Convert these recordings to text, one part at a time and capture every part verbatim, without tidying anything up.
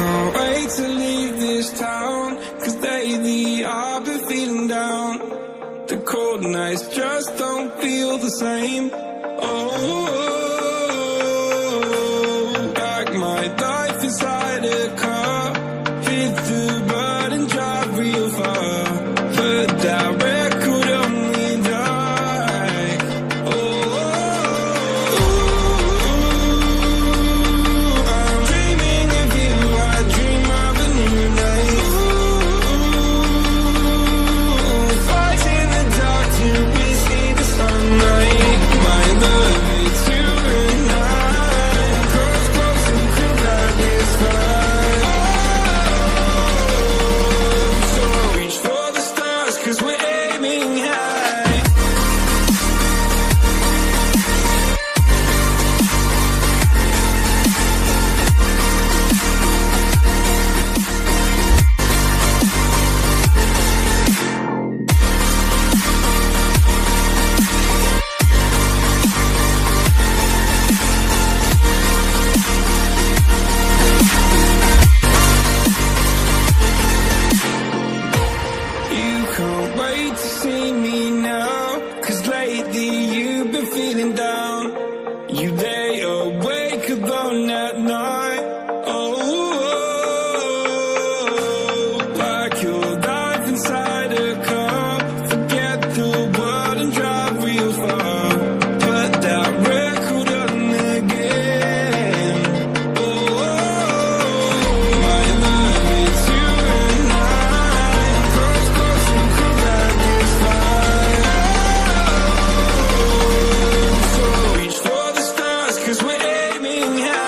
Can't wait to leave this town, cause lately I've been feeling down. The cold nights just don't feel the same. Oh, pack my life inside a car, hit the road and drive real far. But that record only die. Oh, I'm dreaming of you, I dream of a new night. Ooh, fight in the dark till we see the sunlight. My love, it's you and I, close, close and could not this fight. Oh, so I reach for the stars, cause we're aiming high. Can't wait to see me now, cause lately you've been feeling down. You lay awake alone at night. Oh, pack your life inside a car, forget the world and drive real far. Put that record on again. Oh, my love, it's you and I, close, close and could not this fight. So reach for the stars, cause we're aiming high.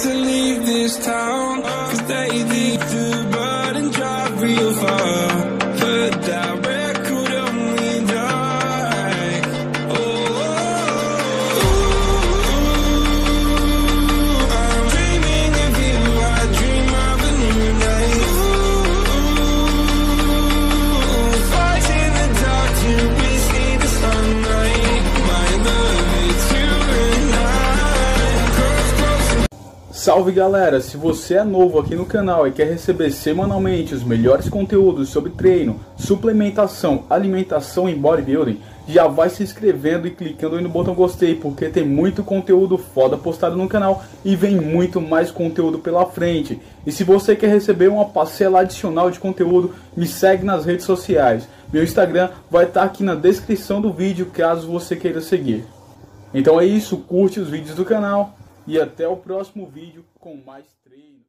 To leave this town, cause they leave the bird and drive real far. But that record only die. Oh, I'm dreaming of you, I dream of a new night. Ooh, fight in the dark till we see the sunlight. My love, it's you and I, close, close. Salve galera, se você é novo aqui no canal e quer receber semanalmente os melhores conteúdos sobre treino, suplementação, alimentação e bodybuilding, já vai se inscrevendo e clicando aí no botão gostei, porque tem muito conteúdo foda postado no canal e vem muito mais conteúdo pela frente. E se você quer receber uma parcela adicional de conteúdo, me segue nas redes sociais. Meu Instagram vai estar aqui na descrição do vídeo, caso você queira seguir. Então é isso, curte os vídeos do canal. E até o próximo vídeo com mais treino.